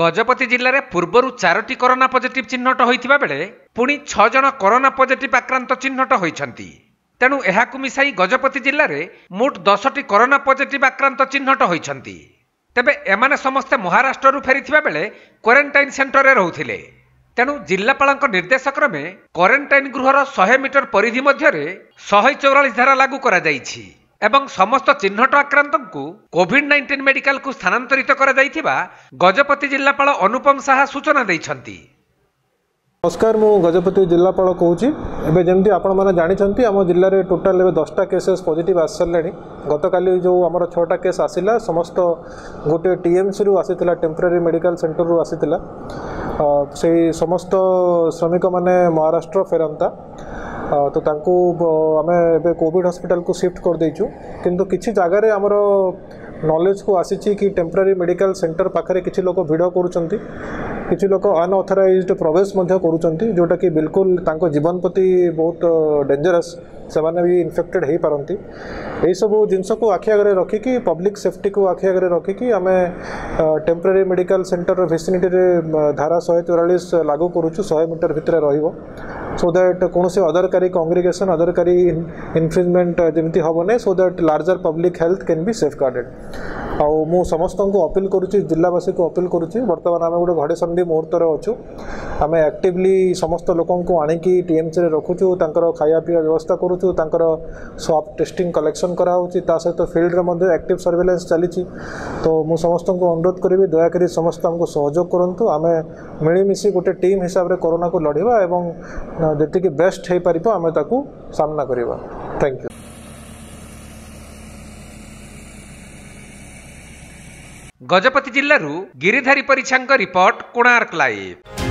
गजपति जिले पूर्वर 4 corona positive चिन्हट होता बेले पुणी 6 जन कोरोना पॉजिटिव आक्रांत चिन्हट होती। तेणु यह मिसाई गजपति जिले में मोट 10 कोरोना पॉजिटिव आक्रांत चिन्हट होती। तेबे एमाने समस्ते महाराष्ट्र फेरी बेले क्वारंटाइन सेंटर में रोते। तेणु जिलापाल निर्देश क्रमे क्वारंटाइन गृहर 100 मीटर परिधि मध्य 144 धारा लागू कर एवं समस्त चिन्हट आक्रांत को कोविड-19 मेडिकल को स्थानांतरित कर गजपति जिलापाल अनुपम साहा सूचना देइछन्ती। नमस्कार, मु गजपति जिलापाल कहूँ। एवं जमी आपंट आम जिले में टोटाल 10 केसेस पॉजिटिव आस सारे। गतकाली जो आमर 6 केस आसला समस्त गोटे टीएमसी रु आसी टेम्पररी मेडिकल सेंटर रु आसी से समस्त श्रमिक मैंने महाराष्ट्र फेरंता तो तांकू आमे एबे कोविड हॉस्पिटल को शिफ्ट कर देचु। किंतु किछि जगार आमर नॉलेज को आसी कि टेम्पररी मेडिकल सेंटर पाखे किछि लोक भिड़ करुचंती, किछि लोक अनऑथराइज्ड प्रवेश मध्य करुचंती, जोटा कि बिल्कुल तांको जीवन प्रति बहुत डेंजरस। से माने भी इन्फेक्टेड हो पारती। यही सब जिनस को आखि आगे रखिकी पब्लिक सेफ्टी को आखि आगे रखिकी आम टेम्पररी मेडिकल सेंटर भेसिनिटी धारा 144 लागू करुचु 100 मीटर भितर रो सो दैट कौन से अदरकारी कंग्रिगेसन अदरकारी इनफ्रिजमेंट जमी हम ना so that larger public health can be safeguarded. आउ मु समस्त को अपिल करुच्ची, जिलावासी को अपिल करुच्ची। बर्तमान आम गोटे घड़ी सन्धि मुहूर्त अच्छू। आम एक्टिवली समस्त लोक आणिकी टीएमसी रे रखुचु, खाया पीया व्यवस्था करुचु, स्वाब टेस्टिंग कलेक्शन कराऊँगी, सहित फिल्ड रे एक्टिव सर्वेलेंस चली। तो मु समस्त को अनुरोध करी दयाकरी समस्त आमको सहयोग करूँ। आम मिलमिशी गोटे टीम हिसाब से कोरोना को लड़वा एवं जी बेस्ट हो पार आम ताकू सामना करवा। Thank you. गजपति जिल्लारू गिरिधारी परिछांग रिपोर्ट कोणार्क लाइव।